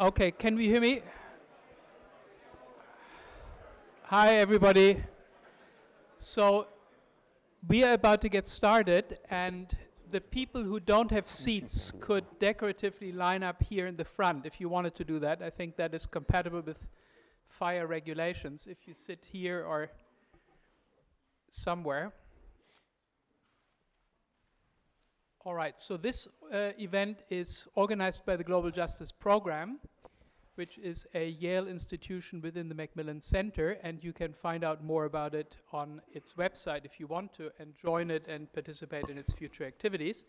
Okay, can we hear me? Hi, everybody. So we are about to get started, and the people who don't have seats could decoratively line up here in the front if you wanted to do that. I think that is compatible with fire regulations if you sit here or somewhere. All right, so this event is organized by the Global Justice Program, which is a Yale institution within the Macmillan Center, and you can find out more about it on its website if you want to, and join it and participate in its future activities.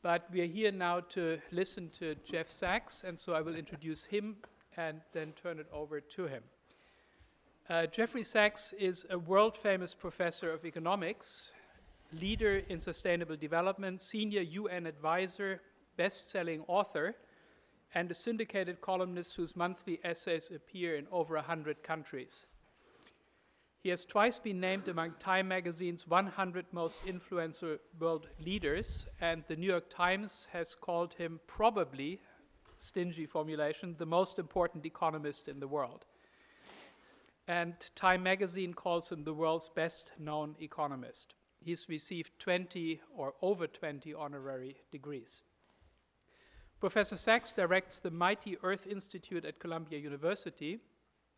But we are here now to listen to Jeff Sachs, and so I will introduce him and then turn it over to him. Jeffrey Sachs is a world-famous professor of economics, leader in sustainable development, senior UN advisor, best-selling author, and a syndicated columnist whose monthly essays appear in over 100 countries. He has twice been named among Time Magazine's 100 most influential world leaders, and the New York Times has called him, probably, stingy formulation, the most important economist in the world. And Time Magazine calls him the world's best-known economist. He's received 20 or over 20 honorary degrees. Professor Sachs directs the Mighty Earth Institute at Columbia University.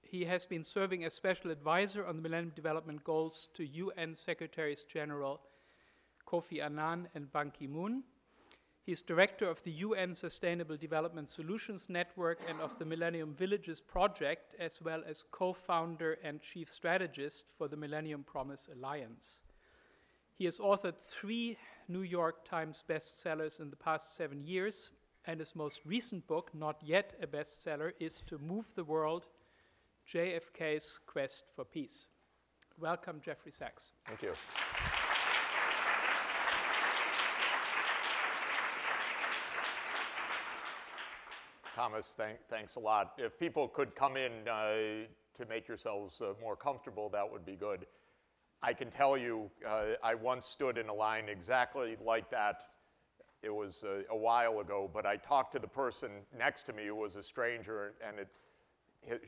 He has been serving as special advisor on the Millennium Development Goals to UN Secretaries General Kofi Annan and Ban Ki-moon. He's director of the UN Sustainable Development Solutions Network and of the Millennium Villages Project, as well as co-founder and chief strategist for the Millennium Promise Alliance. He has authored 3 New York Times bestsellers in the past 7 years, and his most recent book, not yet a bestseller, is To Move the World, JFK's Quest for Peace. Welcome, Jeffrey Sachs. Thank you. Thomas, thanks a lot. If people could come in to make yourselves more comfortable, that would be good. I can tell you, I once stood in a line exactly like that. It was a while ago, but I talked to the person next to me who was a stranger, and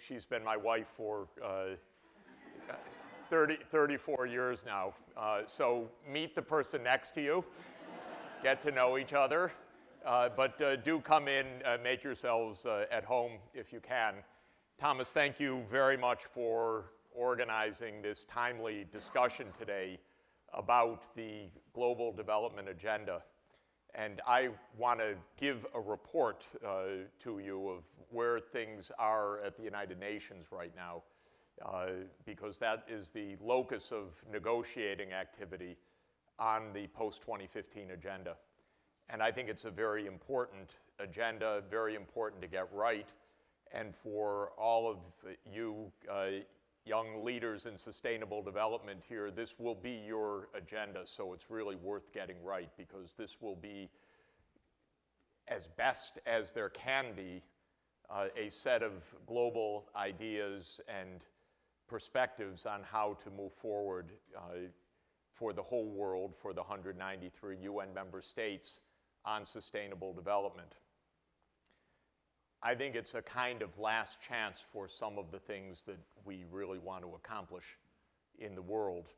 she's been my wife for 34 years now. So meet the person next to you, get to know each other, but do come in, make yourselves at home if you can. Thomas, thank you very much for organizing this timely discussion today about the global development agenda. And I want to give a report to you of where things are at the United Nations right now, because that is the locus of negotiating activity on the post-2015 agenda. And I think it's a very important agenda, very important to get right. And for all of you young leaders in sustainable development here, this will be your agenda, so it's really worth getting right, because this will be, as best as there can be, a set of global ideas and perspectives on how to move forward for the whole world, for the 193 UN member states on sustainable development. I think it's a kind of last chance for some of the things that we really want to accomplish in the world,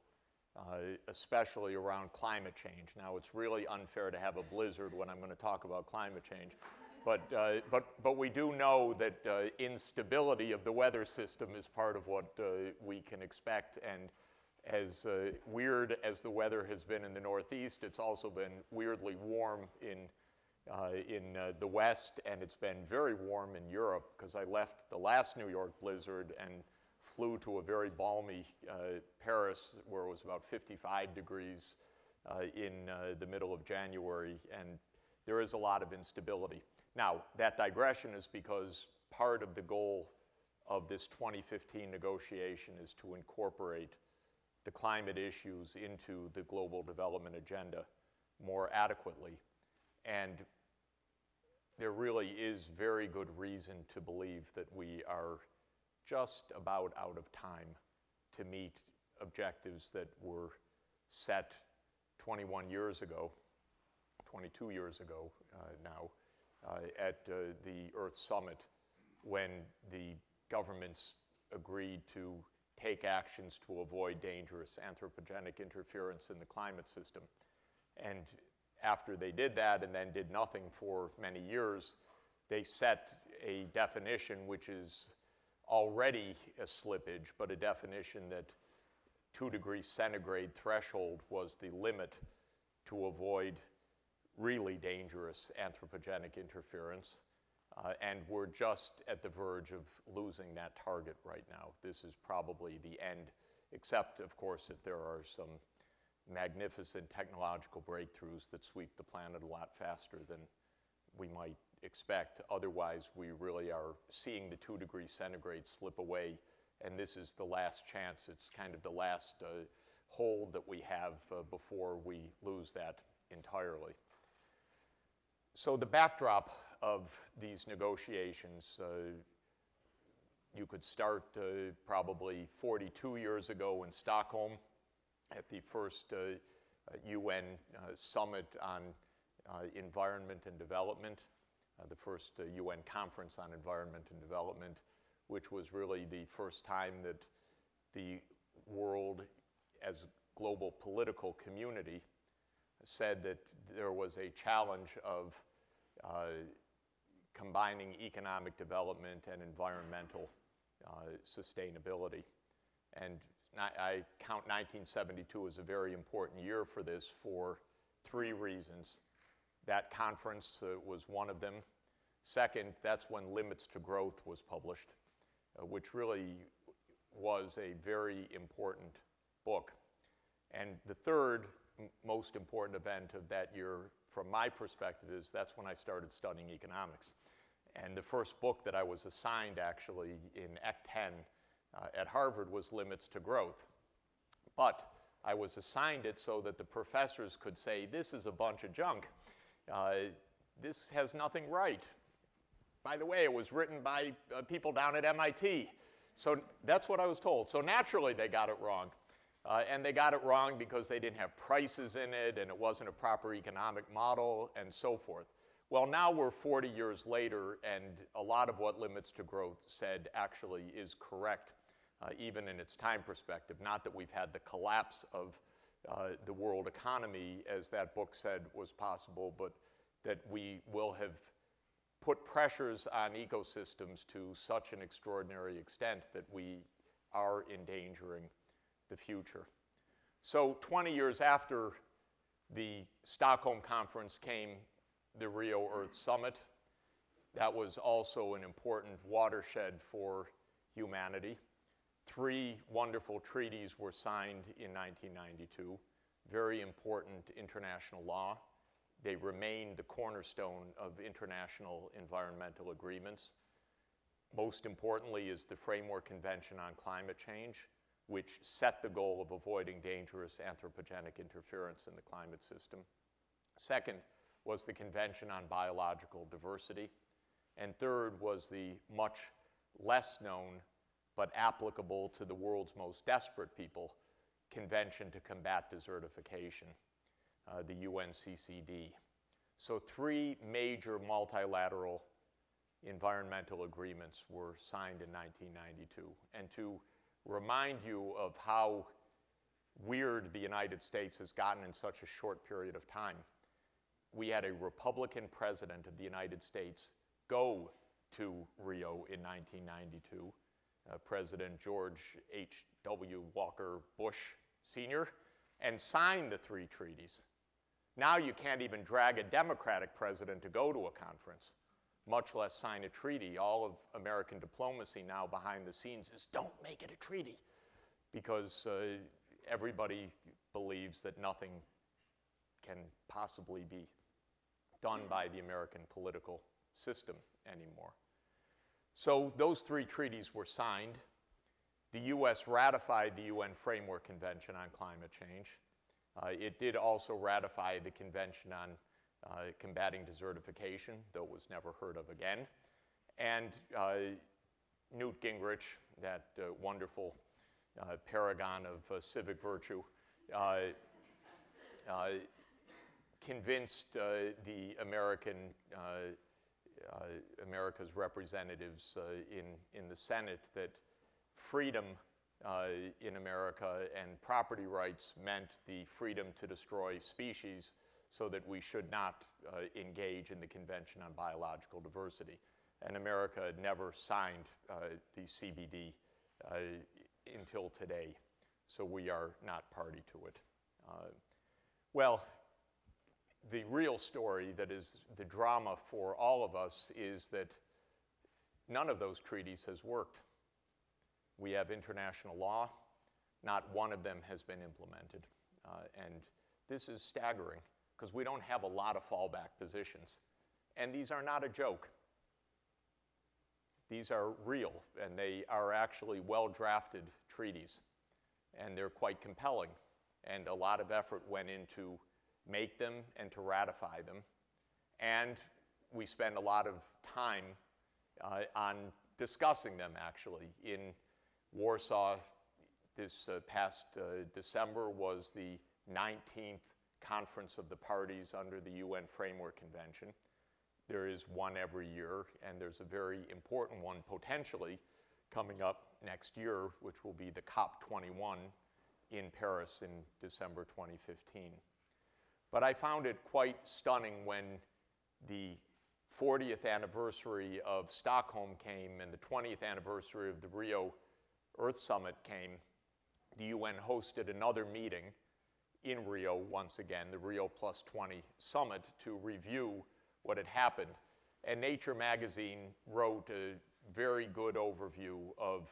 especially around climate change. Now, it's really unfair to have a blizzard when I'm going to talk about climate change, but we do know that instability of the weather system is part of what we can expect. And as weird as the weather has been in the Northeast, it's also been weirdly warm in the West, and it's been very warm in Europe, because I left the last New York blizzard and flew to a very balmy Paris, where it was about 55 degrees in the middle of January, and there is a lot of instability. Now, that digression is because part of the goal of this 2015 negotiation is to incorporate the climate issues into the global development agenda more adequately. And there really is very good reason to believe that we are just about out of time to meet objectives that were set 21 years ago, 22 years ago now, at the Earth Summit when the governments agreed to take actions to avoid dangerous anthropogenic interference in the climate system. And after they did that and then did nothing for many years, they set a definition which is already a slippage, but a definition that 2°C threshold was the limit to avoid really dangerous anthropogenic interference. And we're just at the verge of losing that target right now. This is probably the end, except, of course, if there are some magnificent technological breakthroughs that sweep the planet a lot faster than we might expect. Otherwise, we really are seeing the 2°C slip away. And this is the last chance. It's kind of the last hold that we have before we lose that entirely. So the backdrop of these negotiations, you could start probably 42 years ago in Stockholm at the first UN summit on environment and development, the first UN conference on environment and development, which was really the first time that the world as a global political community said that there was a challenge of combining economic development and environmental sustainability. And I count 1972 as a very important year for this for three reasons. That conference was one of them. Second, that's when Limits to Growth was published, which really was a very important book. And the third most important event of that year, from my perspective, is that's when I started studying economics. And the first book that I was assigned, actually, in EC 10 at Harvard was Limits to Growth. But I was assigned it so that the professors could say, this is a bunch of junk. This has nothing right. By the way, it was written by people down at MIT. So that's what I was told. So naturally, they got it wrong. And they got it wrong because they didn't have prices in it, and it wasn't a proper economic model, and so forth. Well, now we're 40 years later, and a lot of what Limits to Growth said actually is correct, even in its time perspective. Not that we've had the collapse of the world economy, as that book said was possible, but that we will have put pressures on ecosystems to such an extraordinary extent that we are endangering the future. So 20 years after the Stockholm Conference came the Rio Earth Summit. That was also an important watershed for humanity. Three wonderful treaties were signed in 1992, very important international law. They remained the cornerstone of international environmental agreements. Most importantly is the Framework Convention on Climate Change, which set the goal of avoiding dangerous anthropogenic interference in the climate system. Second was the Convention on Biological Diversity. And third was the much less known, but applicable to the world's most desperate people, Convention to Combat Desertification, the UNCCD. So three major multilateral environmental agreements were signed in 1992. And to remind you of how weird the United States has gotten in such a short period of time, we had a Republican president of the United States go to Rio in 1992, President George H.W. Walker Bush, Sr., and sign the three treaties. Now you can't even drag a Democratic president to go to a conference, much less sign a treaty. All of American diplomacy now behind the scenes is don't make it a treaty, because everybody believes that nothing can possibly be done by the American political system anymore. So those three treaties were signed. The US ratified the UN Framework Convention on Climate Change. It did also ratify the Convention on Combating Desertification, though it was never heard of again. And Newt Gingrich, that wonderful paragon of civic virtue, convinced the American America's representatives in the Senate that freedom in America and property rights meant the freedom to destroy species, so that we should not engage in the Convention on Biological Diversity. And America had never signed the CBD until today, so we are not party to it. Well, the real story that is the drama for all of us is that none of those treaties has worked. We have international law. Not one of them has been implemented. And this is staggering, because we don't have a lot of fallback positions. And these are not a joke. These are real, and they are actually well-drafted treaties. And they're quite compelling. And a lot of effort went into make them and to ratify them. And we spend a lot of time on discussing them, actually. In Warsaw this past December was the 19th Conference of the Parties under the UN Framework Convention. There is one every year, and there's a very important one potentially coming up next year, which will be the COP21 in Paris in December 2015. But I found it quite stunning when the 40th anniversary of Stockholm came and the 20th anniversary of the Rio Earth Summit came. The UN hosted another meeting in Rio once again, the Rio Plus 20 Summit, to review what had happened. And Nature magazine wrote a very good overview of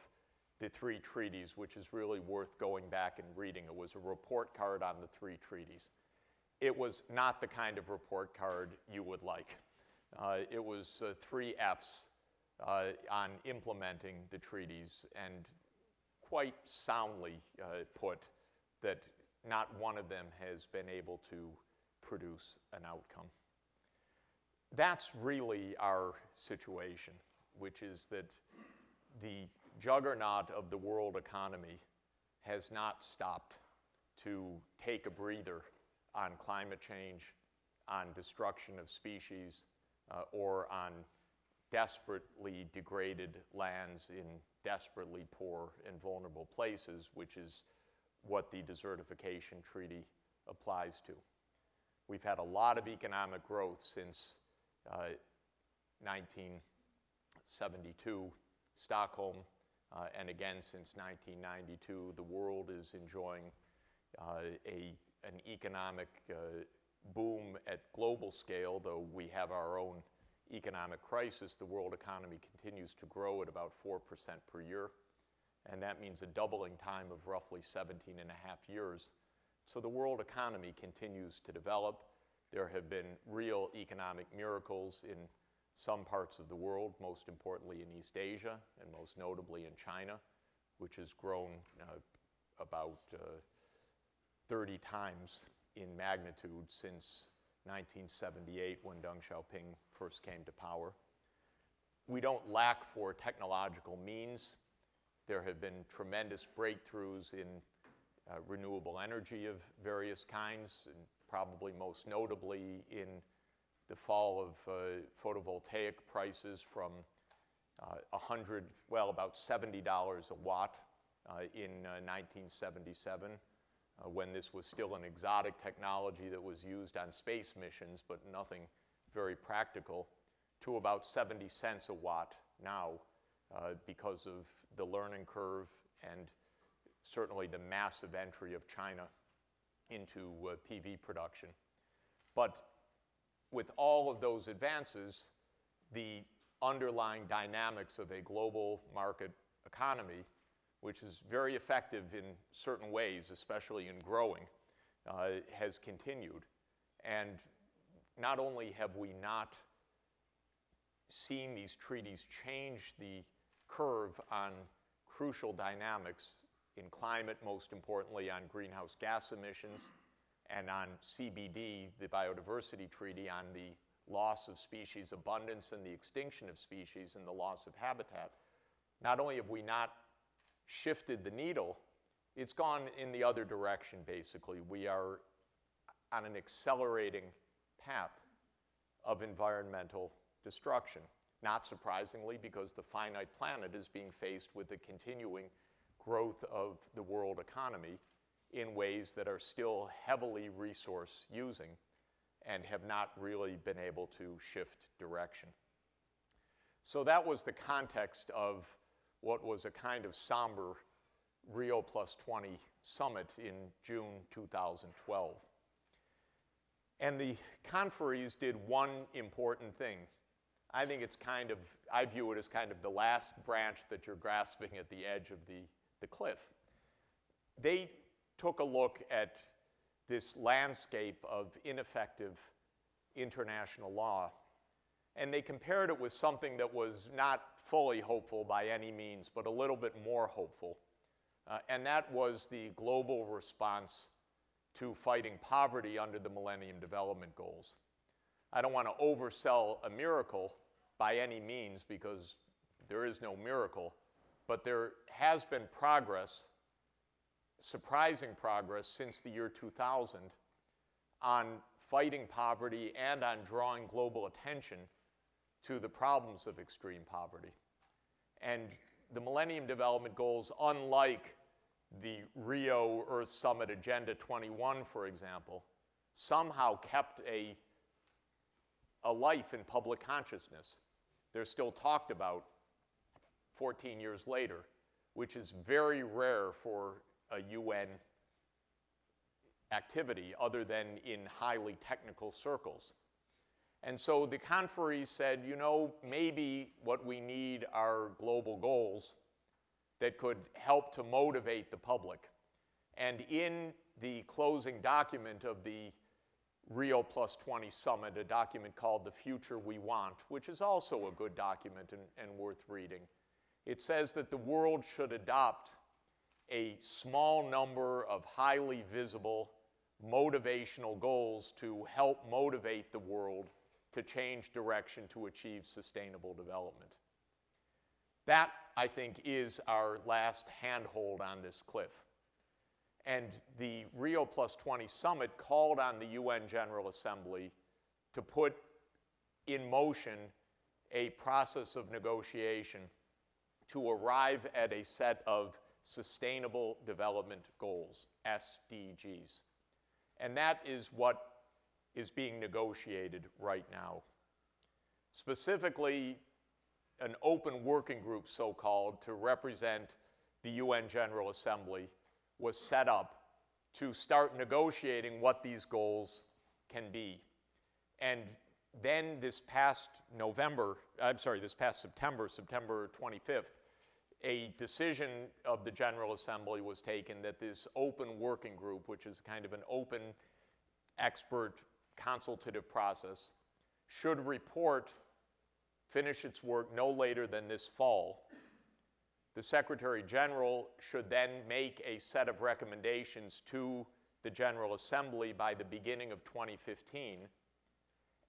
the three treaties, which is really worth going back and reading. It was a report card on the three treaties. It was not the kind of report card you would like. It was three F's on implementing the treaties, and quite soundly put that not one of them has been able to produce an outcome. That's really our situation, which is that the juggernaut of the world economy has not stopped to take a breather on climate change, on destruction of species, or on desperately degraded lands in desperately poor and vulnerable places, which is what the Desertification Treaty applies to. We've had a lot of economic growth since 1972, Stockholm, and again since 1992. The world is enjoying an economic boom at global scale, though we have our own economic crisis. The world economy continues to grow at about 4% per year, and that means a doubling time of roughly 17 and a half years. So the world economy continues to develop. There have been real economic miracles in some parts of the world, most importantly in East Asia, and most notably in China, which has grown about 30 times in magnitude since 1978, when Deng Xiaoping first came to power. We don't lack for technological means. There have been tremendous breakthroughs in renewable energy of various kinds, and probably most notably in the fall of photovoltaic prices from about $70 a watt in 1977, when this was still an exotic technology that was used on space missions, but nothing very practical, to about 70 cents a watt now, because of the learning curve and certainly the massive entry of China into PV production. But with all of those advances, the underlying dynamics of a global market economy, which is very effective in certain ways, especially in growing, has continued. And not only have we not seen these treaties change the curve on crucial dynamics in climate, most importantly on greenhouse gas emissions, and on CBD, the biodiversity treaty, on the loss of species abundance and the extinction of species and the loss of habitat. Not only have we not shifted the needle, it's gone in the other direction, basically. We are on an accelerating path of environmental destruction. Not surprisingly, because the finite planet is being faced with the continuing growth of the world economy in ways that are still heavily resource using and have not really been able to shift direction. So that was the context of what was a kind of somber Rio Plus 20 summit in June 2012. And the conferees did one important thing. I think it's kind of, I view it as kind of the last branch that you're grasping at the edge of the cliff. They took a look at this landscape of ineffective international law, and they compared it with something that was not fully hopeful by any means, but a little bit more hopeful. And that was the global response to fighting poverty under the Millennium Development Goals. I don't want to oversell a miracle by any means, because there is no miracle, but there has been progress, surprising progress, since the year 2000 on fighting poverty and on drawing global attention to the problems of extreme poverty. And the Millennium Development Goals, unlike the Rio Earth Summit Agenda 21, for example, somehow kept a life in public consciousness. They're still talked about 14 years later, which is very rare for a UN activity other than in highly technical circles. And so the conferees said, you know, maybe what we need are global goals that could help to motivate the public. And in the closing document of the Rio Plus 20 Summit, a document called The Future We Want, which is also a good document and worth reading, it says that the world should adopt a small number of highly visible motivational goals to help motivate the world to change direction to achieve sustainable development. That, I think, is our last handhold on this cliff. And the Rio Plus 20 Summit called on the UN General Assembly to put in motion a process of negotiation to arrive at a set of Sustainable Development Goals, SDGs. And that is what is being negotiated right now. Specifically, an open working group, so-called, to represent the UN General Assembly was set up to start negotiating what these goals can be. And then this past September, September 25th, a decision of the General Assembly was taken that this open working group, which is kind of an open expert consultative process, should report, finish its work no later than this fall. The Secretary General should then make a set of recommendations to the General Assembly by the beginning of 2015.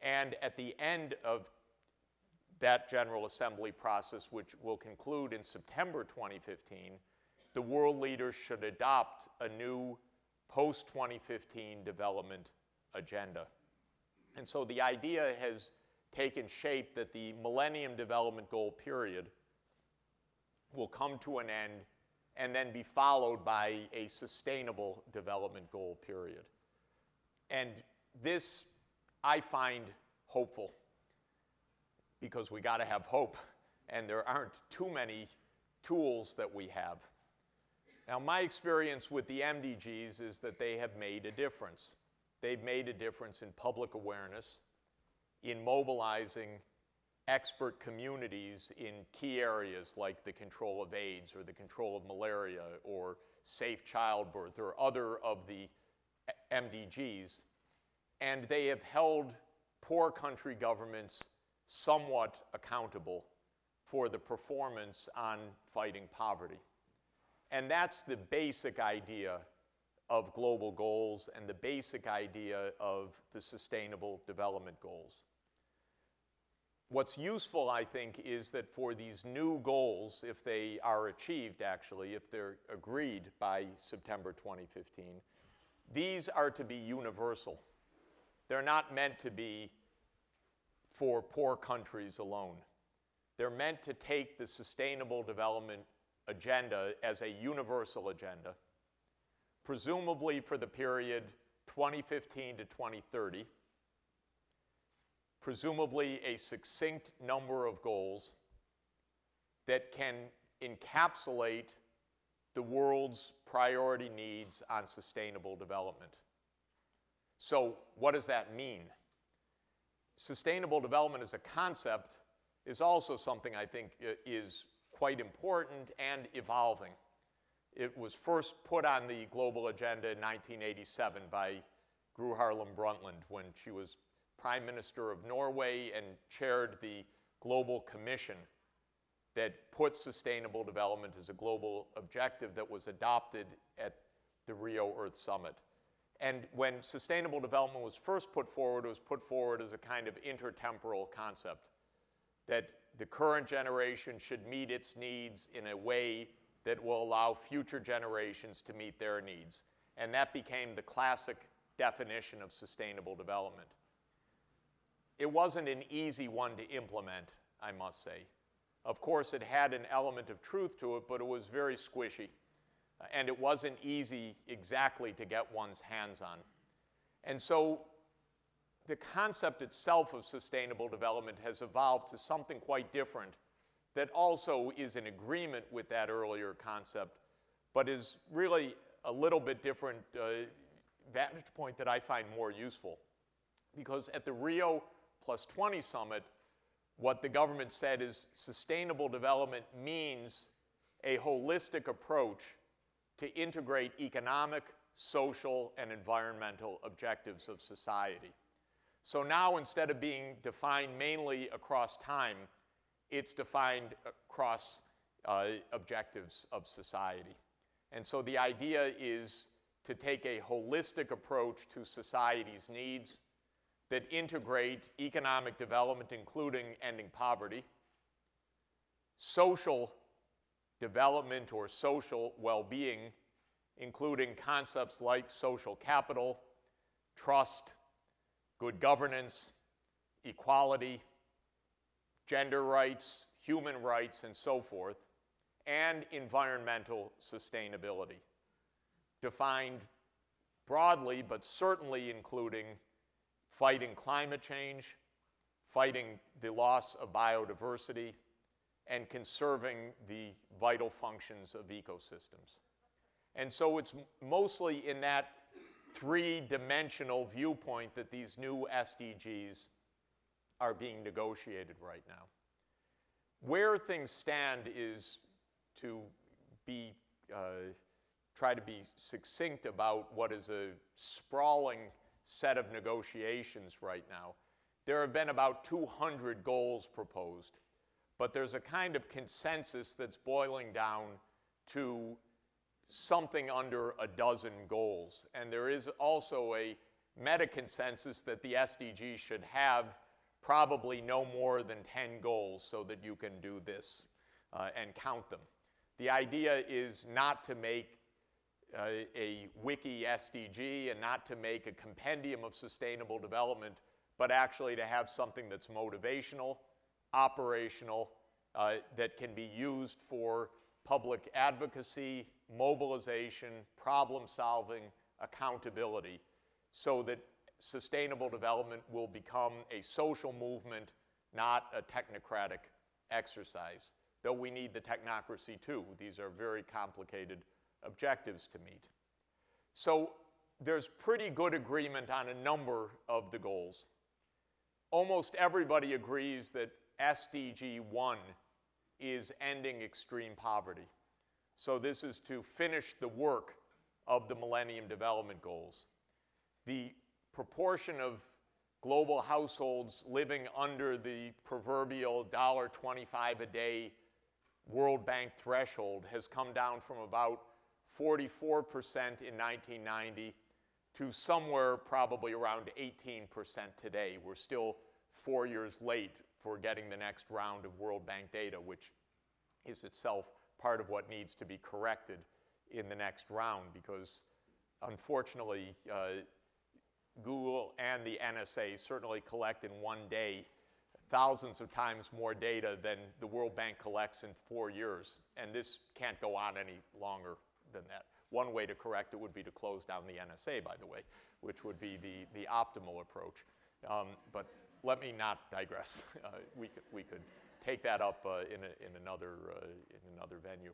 And at the end of that General Assembly process, which will conclude in September 2015, the world leaders should adopt a new post-2015 development agenda. And so the idea has taken shape that the Millennium Development Goal period will come to an end and then be followed by a Sustainable Development Goal period. And this I find hopeful, because we got to have hope, and there aren't too many tools that we have. Now, my experience with the MDGs is that they have made a difference. They've made a difference in public awareness, in mobilizing expert communities in key areas like the control of AIDS or the control of malaria or safe childbirth or other of the MDGs. And they have held poor country governments somewhat accountable for the performance on fighting poverty. And that's the basic idea of global goals and the basic idea of the Sustainable Development Goals. What's useful, I think, is that for these new goals, if they are achieved, actually, if they're agreed by September 2015, these are to be universal. They're not meant to be for poor countries alone. They're meant to take the sustainable development agenda as a universal agenda, presumably for the period 2015 to 2030, presumably a succinct number of goals that can encapsulate the world's priority needs on sustainable development. So what does that mean? Sustainable development as a concept is also something I think is quite important and evolving. It was first put on the global agenda in 1987 by Gro Harlem Brundtland when she was Prime Minister of Norway and chaired the Global Commission that put sustainable development as a global objective that was adopted at the Rio Earth Summit. And when sustainable development was first put forward, it was put forward as a kind of intertemporal concept that the current generation should meet its needs in a way that will allow future generations to meet their needs. And that became the classic definition of sustainable development. It wasn't an easy one to implement, I must say. Of course, it had an element of truth to it, but it was very squishy. And it wasn't easy exactly to get one's hands on. And so the concept itself of sustainable development has evolved to something quite different that also is in agreement with that earlier concept, but is really a little bit different vantage point that I find more useful. Because at the Rio Plus 20 Summit, what the government said is sustainable development means a holistic approach to integrate economic, social, and environmental objectives of society. So now instead of being defined mainly across time, it's defined across objectives of society. And so the idea is to take a holistic approach to society's needs that integrate economic development, including ending poverty, social development or social well-being, including concepts like social capital, trust, good governance, equality, gender rights, human rights, and so forth, and environmental sustainability, defined broadly but certainly including fighting climate change, fighting the loss of biodiversity, and conserving the vital functions of ecosystems. And so it's mostly in that three-dimensional viewpoint that these new SDGs are being negotiated right now. Where things stand is to be, try to be succinct about what is a sprawling set of negotiations right now. There have been about 200 goals proposed, but there's a kind of consensus that's boiling down to something under a dozen goals. And there is also a meta-consensus that the SDGs should have probably no more than 10 goals so that you can do this and count them. The idea is not to make a wiki SDG and not to make a compendium of sustainable development, but actually to have something that's motivational, operational, that can be used for public advocacy, mobilization, problem solving, accountability, so that sustainable development will become a social movement, not a technocratic exercise. Though we need the technocracy too. These are very complicated objectives to meet. So there's pretty good agreement on a number of the goals. Almost everybody agrees that SDG 1 is ending extreme poverty. So this is to finish the work of the Millennium Development Goals. The proportion of global households living under the proverbial $1.25 a day World Bank threshold has come down from about 44% in 1990 to somewhere probably around 18% today. We're still 4 years late for getting the next round of World Bank data, which is itself part of what needs to be corrected in the next round, because unfortunately, Google and the NSA certainly collect in one day thousands of times more data than the World Bank collects in 4 years. And this can't go on any longer than that. One way to correct it would be to close down the NSA, by the way, which would be the optimal approach. But let me not digress. We could take that up in another venue.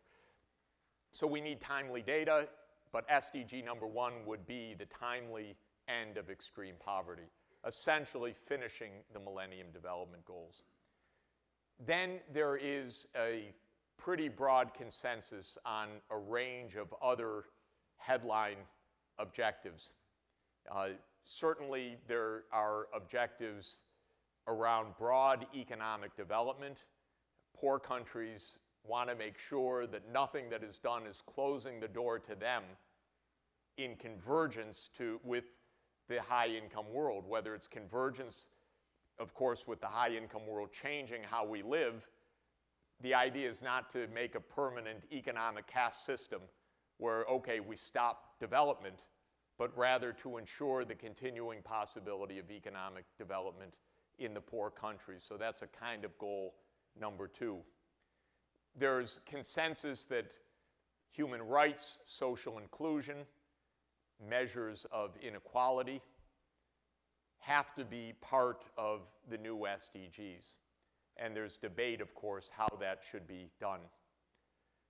So we need timely data, but SDG number one would be the timely end of extreme poverty, essentially finishing the Millennium Development Goals. Then there is a pretty broad consensus on a range of other headline objectives. Certainly, there are objectives around broad economic development. Poor countries want to make sure that nothing that is done is closing the door to them in convergence with the high-income world, whether it's convergence, of course, with the high-income world changing how we live. The idea is not to make a permanent economic caste system where, okay, we stop development, but rather to ensure the continuing possibility of economic development in the poor countries. So that's a kind of goal number two. There's consensus that human rights, social inclusion, measures of inequality have to be part of the new SDGs. And there's debate, of course, how that should be done.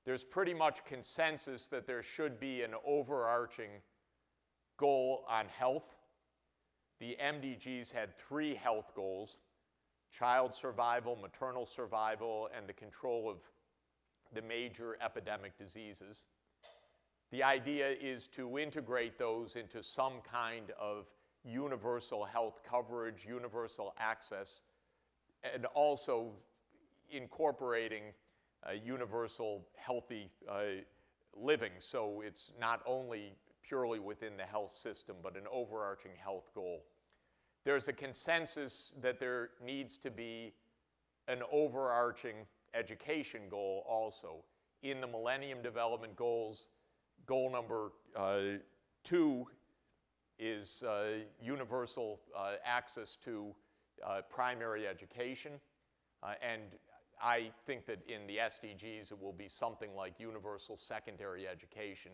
There's pretty much consensus that there should be an overarching goal on health. The MDGs had three health goals: child survival, maternal survival, and the control of the major epidemic diseases. The idea is to integrate those into some kind of universal health coverage, universal access, and also incorporating universal healthy living. So it's not only purely within the health system, but an overarching health goal. There's a consensus that there needs to be an overarching education goal also. In the Millennium Development Goals, goal number two is universal access to primary education. And I think that in the SDGs, it will be something like universal secondary education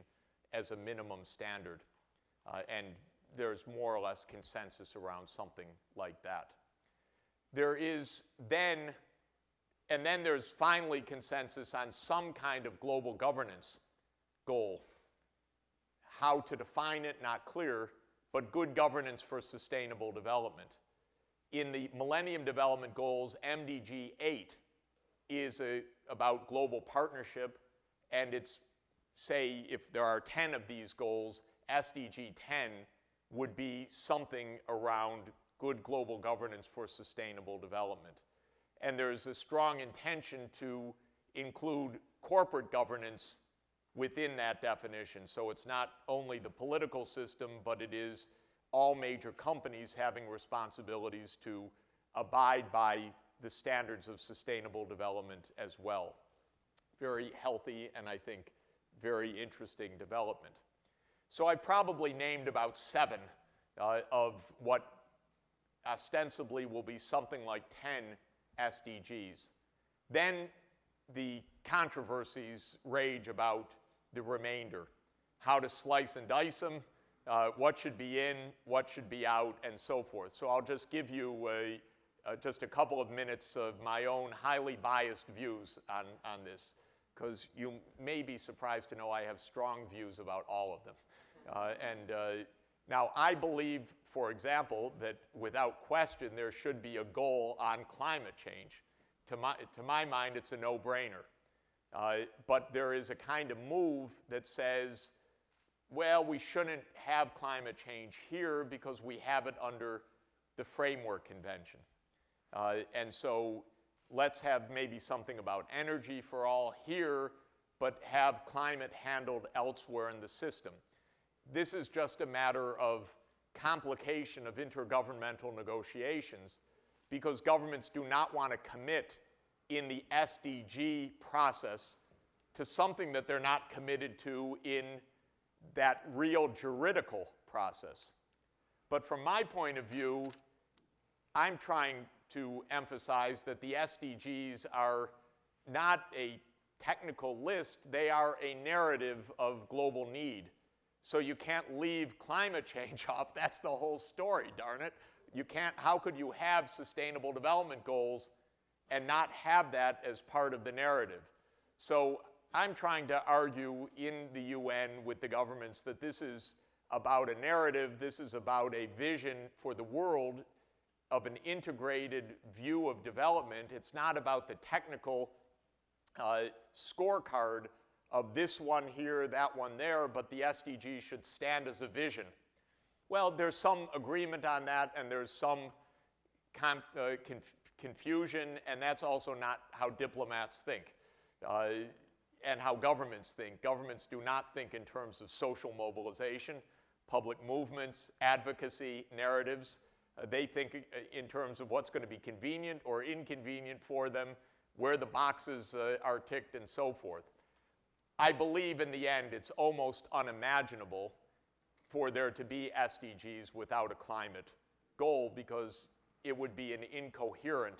as a minimum standard. And there's more or less consensus around something like that. There is then, and then there's finally consensus on some kind of global governance goal. How to define it, not clear, but good governance for sustainable development. In the Millennium Development Goals, MDG 8 is about global partnership, and it's, say, if there are 10 of these goals, SDG 10 would be something around good global governance for sustainable development. And there's a strong intention to include corporate governance within that definition. So it's not only the political system, but it is all major companies having responsibilities to abide by the standards of sustainable development as well. Very healthy and, I think, very interesting development. So I probably named about seven of what ostensibly will be something like 10 SDGs. Then the controversies rage about the remainder, how to slice and dice them, what should be in, what should be out, and so forth. So I'll just give you just a couple of minutes of my own highly biased views on this, because you may be surprised to know I have strong views about all of them. Now, I believe, for example, that without question, there should be a goal on climate change. To my mind, it's a no-brainer. But there is a kind of move that says, well, we shouldn't have climate change here because we have it under the Framework Convention. And so let's have maybe something about energy for all here, but have climate handled elsewhere in the system. This is just a matter of complication of intergovernmental negotiations, because governments do not want to commit in the SDG process to something that they're not committed to in that real juridical process. But from my point of view, I'm trying to emphasize that the SDGs are not a technical list. They are a narrative of global need. So you can't leave climate change off. That's the whole story, darn it. You can't, how could you have sustainable development goals and not have that as part of the narrative? So I'm trying to argue in the UN with the governments that this is about a narrative. This is about a vision for the world of an integrated view of development. It's not about the technical scorecard of this one here, that one there, but the SDG should stand as a vision. Well, there's some agreement on that, and there's some confusion, and that's also not how diplomats think and how governments think. Governments do not think in terms of social mobilization, public movements, advocacy, narratives. They think in terms of what's going to be convenient or inconvenient for them, where the boxes are ticked, and so forth. I believe in the end it's almost unimaginable for there to be SDGs without a climate goal, because it would be an incoherent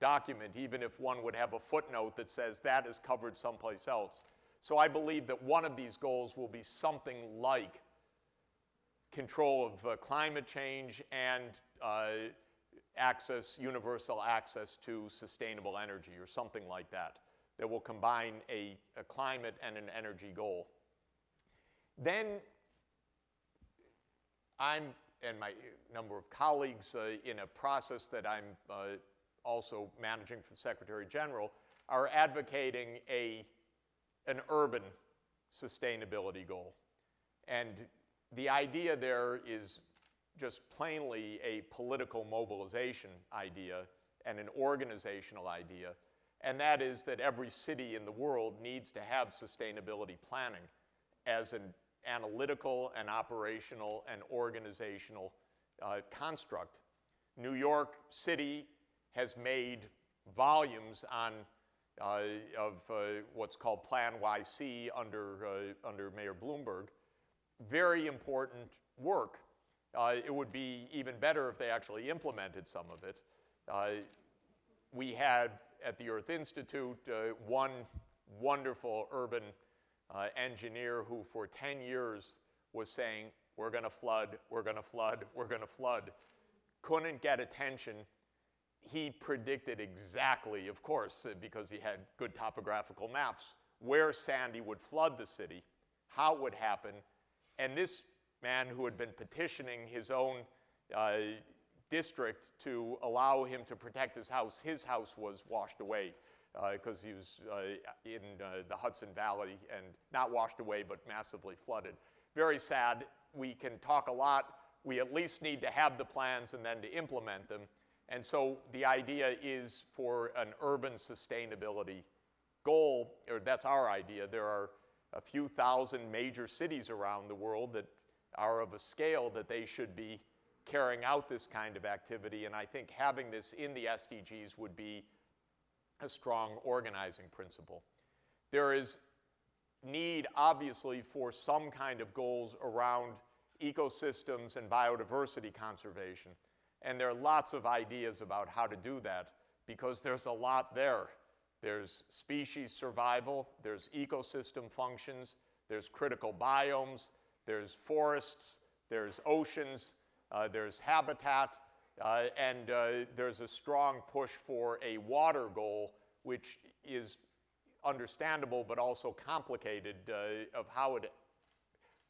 document, even if one would have a footnote that says that is covered someplace else. So I believe that one of these goals will be something like control of climate change and universal access to sustainable energy, or something like that, that will combine a climate and an energy goal. Then I'm and my number of colleagues in a process that I'm also managing for the Secretary General are advocating an urban sustainability goal. And the idea there is just plainly a political mobilization idea and an organizational idea. And that is that every city in the world needs to have sustainability planning as an analytical and operational and organizational construct. New York City has made volumes on what's called Plan YC under Mayor Bloomberg. Very important work. It would be even better if they actually implemented some of it. We had at the Earth Institute one wonderful urban engineer who for 10 years was saying, we're going to flood, we're going to flood, we're going to flood. Couldn't get attention. He predicted exactly, of course, because he had good topographical maps, where Sandy would flood the city, how it would happen. And this man who had been petitioning his own district to allow him to protect his house was washed away because he was in the Hudson Valley, and not washed away, but massively flooded. Very sad. We can talk a lot. We at least need to have the plans and then to implement them. And so the idea is for an urban sustainability goal, or that's our idea. There are a few thousand major cities around the world that are of a scale that they should be carrying out this kind of activity. And I think having this in the SDGs would be a strong organizing principle. There is need, obviously, for some kind of goals around ecosystems and biodiversity conservation. And there are lots of ideas about how to do that, because there's a lot there. There's species survival. There's ecosystem functions. There's critical biomes. There's forests. There's oceans. There's habitat. And there's a strong push for a water goal, which is understandable but also complicated of how it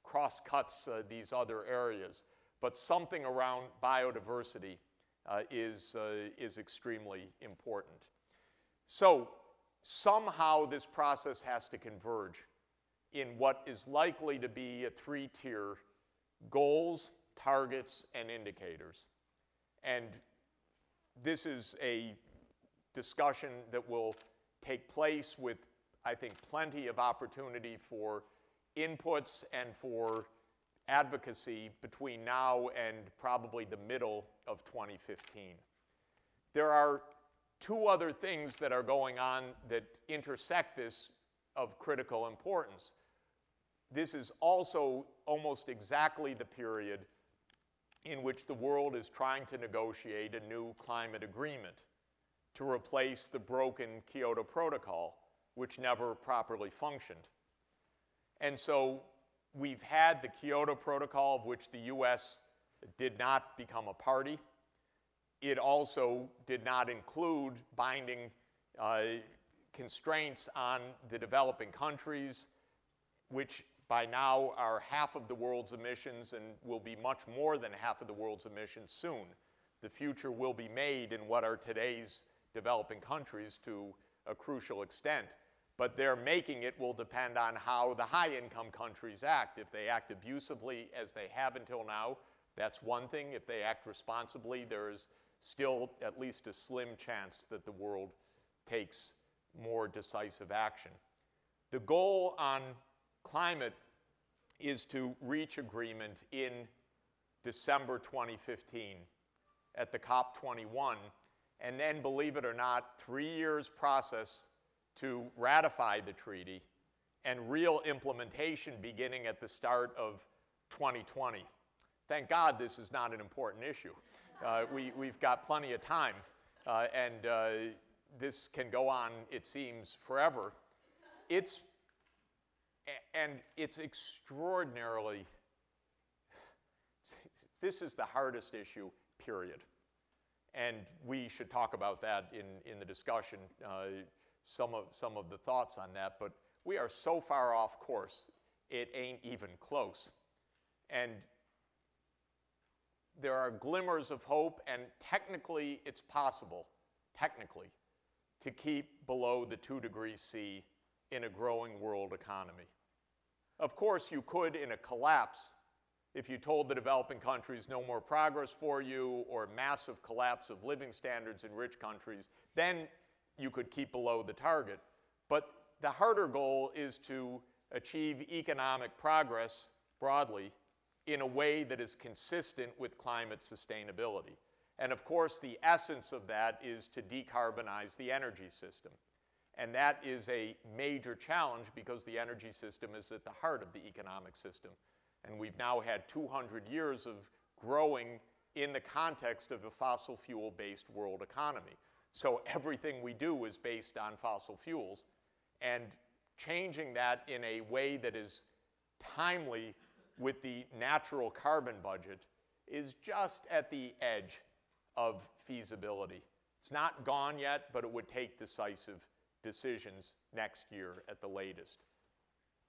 cross-cuts these other areas. But something around biodiversity is extremely important. So somehow this process has to converge in what is likely to be a three-tier: goals, targets, and indicators. And this is a discussion that will take place with, I think, plenty of opportunity for inputs and for advocacy between now and probably the middle of 2015. There are two other things that are going on that intersect this of critical importance. This is also almost exactly the period in which the world is trying to negotiate a new climate agreement to replace the broken Kyoto Protocol, which never properly functioned. And so we've had the Kyoto Protocol, of which the US did not become a party. It also did not include binding constraints on the developing countries, which by now are half of the world's emissions and will be much more than half of the world's emissions soon. The future will be made in what are today's developing countries to a crucial extent. But their making it will depend on how the high-income countries act. If they act abusively, as they have until now, that's one thing. If they act responsibly, there is still at least a slim chance that the world takes more decisive action. The goal on climate is to reach agreement in December 2015 at the COP21, and then, believe it or not, 3 years process to ratify the treaty and real implementation beginning at the start of 2020. Thank God this is not an important issue. We've got plenty of time, and this can go on, it seems, forever. And it's extraordinarily, this is the hardest issue, period. And we should talk about that in the discussion, some of the thoughts on that. But we are so far off course, it ain't even close. And there are glimmers of hope, and technically it's possible, technically, to keep below the 2°C in a growing world economy. Of course, you could in a collapse, if you told the developing countries no more progress for you or massive collapse of living standards in rich countries, then you could keep below the target. But the harder goal is to achieve economic progress broadly in a way that is consistent with climate sustainability. And of course, the essence of that is to decarbonize the energy system. And that is a major challenge because the energy system is at the heart of the economic system. And we've now had 200 years of growing in the context of a fossil fuel-based world economy. So everything we do is based on fossil fuels. And changing that in a way that is timely with the natural carbon budget is just at the edge of feasibility. It's not gone yet, but it would take decisive decisions next year at the latest.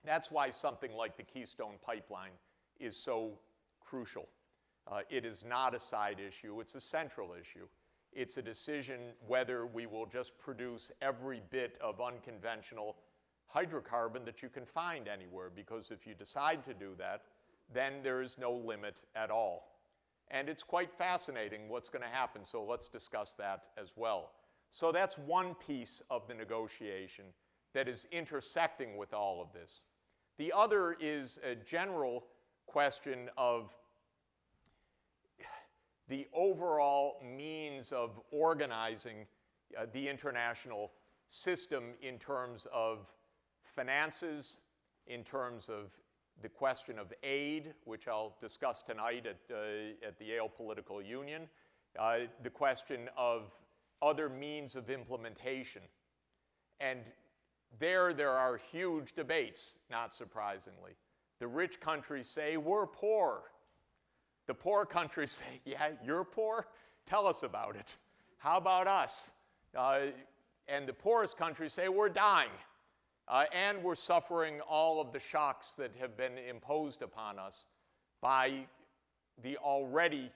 That's why something like the Keystone Pipeline is so crucial. It is not a side issue. It's a central issue. It's a decision whether we will just produce every bit of unconventional hydrocarbon that you can find anywhere, because if you decide to do that, then there is no limit at all. And it's quite fascinating what's going to happen, so let's discuss that as well. So that's one piece of the negotiation that is intersecting with all of this. The other is a general question of the overall means of organizing the international system in terms of finances, in terms of the question of aid, which I'll discuss tonight at the Yale Political Union, the question of other means of implementation. And there are huge debates, not surprisingly. The rich countries say, we're poor. The poor countries say, yeah, you're poor? Tell us about it. How about us? And the poorest countries say, we're dying. And we're suffering all of the shocks that have been imposed upon us by the already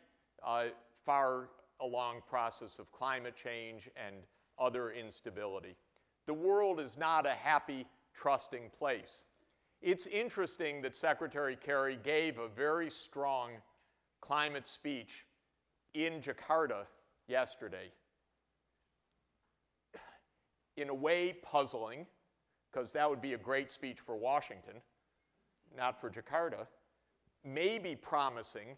far along process of climate change and other instability. The world is not a happy, trusting place. It's interesting that Secretary Kerry gave a very strong climate speech in Jakarta yesterday. In a way, puzzling, because that would be a great speech for Washington, not for Jakarta. Maybe promising,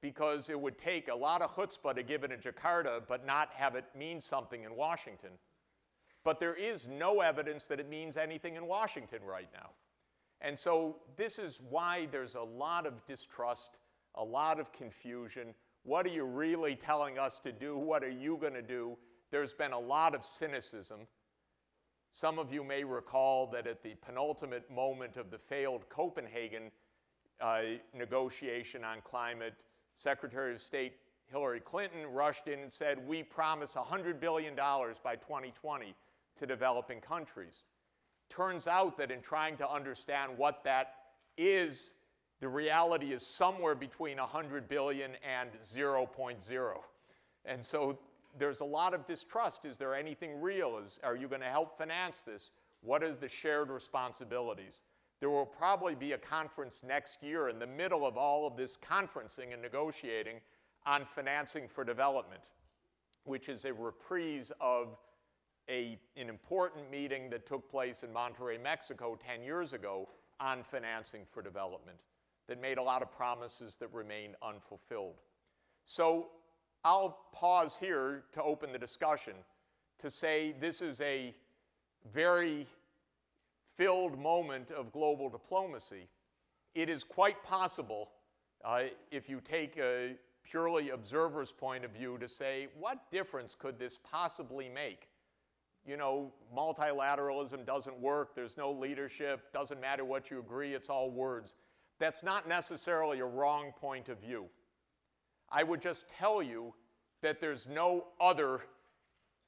because it would take a lot of chutzpah to give it in Jakarta, but not have it mean something in Washington. But there is no evidence that it means anything in Washington right now. And so this is why there's a lot of distrust a lot of confusion. What are you really telling us to do? What are you going to do? There's been a lot of cynicism. Some of you may recall that at the penultimate moment of the failed Copenhagen negotiation on climate, Secretary of State Hillary Clinton rushed in and said, we promise $100 billion by 2020 to developing countries. Turns out that in trying to understand what that is, the reality is somewhere between 100 billion and 0.0. And so there's a lot of distrust. Is there anything real? Are you going to help finance this? What are the shared responsibilities? There will probably be a conference next year in the middle of all of this conferencing and negotiating on financing for development, which is a reprise of an important meeting that took place in Monterrey, Mexico 10 years ago on financing for development that made a lot of promises that remain unfulfilled. So I'll pause here to open the discussion to say this is a very filled moment of global diplomacy. It is quite possible, if you take a purely observer's point of view, to say, what difference could this possibly make? You know, multilateralism doesn't work. There's no leadership. Doesn't matter what you agree. It's all words. That's not necessarily a wrong point of view. I would just tell you that there's no other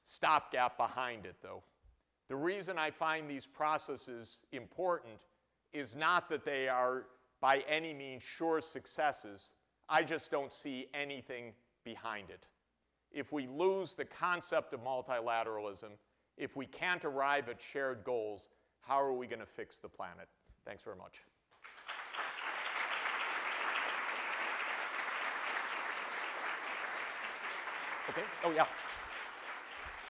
stopgap behind it, though. The reason I find these processes important is not that they are by any means sure successes. I just don't see anything behind it. If we lose the concept of multilateralism, if we can't arrive at shared goals, how are we going to fix the planet? Thanks very much. Okay. Oh, yeah.